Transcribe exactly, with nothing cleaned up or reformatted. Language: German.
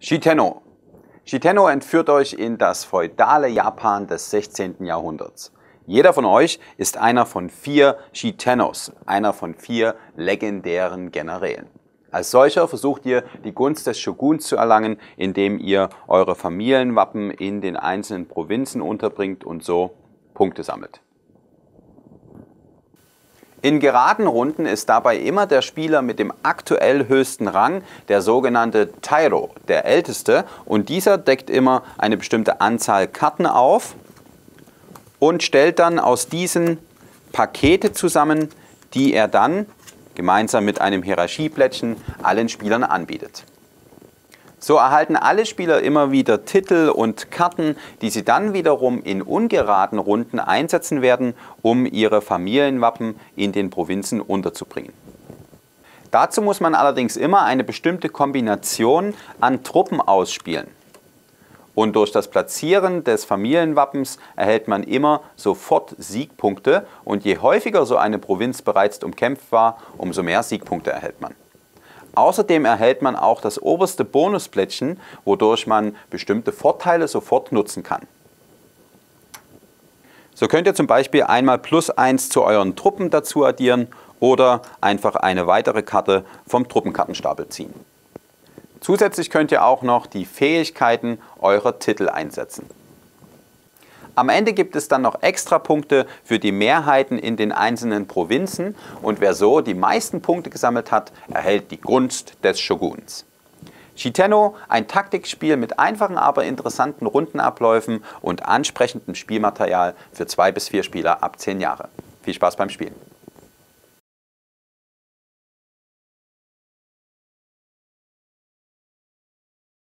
Shitenno. Shitenno entführt euch in das feudale Japan des sechzehnten. Jahrhunderts. Jeder von euch ist einer von vier Shitennos, einer von vier legendären Generälen. Als solcher versucht ihr, die Gunst des Shoguns zu erlangen, indem ihr eure Familienwappen in den einzelnen Provinzen unterbringt und so Punkte sammelt. In geraden Runden ist dabei immer der Spieler mit dem aktuell höchsten Rang, der sogenannte Tairo, der Älteste, und dieser deckt immer eine bestimmte Anzahl Karten auf und stellt dann aus diesen Pakete zusammen, die er dann gemeinsam mit einem Hierarchieblättchen allen Spielern anbietet. So erhalten alle Spieler immer wieder Titel und Karten, die sie dann wiederum in ungeraden Runden einsetzen werden, um ihre Familienwappen in den Provinzen unterzubringen. Dazu muss man allerdings immer eine bestimmte Kombination an Truppen ausspielen. Und durch das Platzieren des Familienwappens erhält man immer sofort Siegpunkte, und je häufiger so eine Provinz bereits umkämpft war, umso mehr Siegpunkte erhält man. Außerdem erhält man auch das oberste Bonusplättchen, wodurch man bestimmte Vorteile sofort nutzen kann. So könnt ihr zum Beispiel einmal plus eins zu euren Truppen dazu addieren oder einfach eine weitere Karte vom Truppenkartenstapel ziehen. Zusätzlich könnt ihr auch noch die Fähigkeiten eurer Titel einsetzen. Am Ende gibt es dann noch extra Punkte für die Mehrheiten in den einzelnen Provinzen, und wer so die meisten Punkte gesammelt hat, erhält die Gunst des Shoguns. Shitenno, ein Taktikspiel mit einfachen, aber interessanten Rundenabläufen und ansprechendem Spielmaterial für zwei bis vier Spieler ab zehn Jahre. Viel Spaß beim Spielen!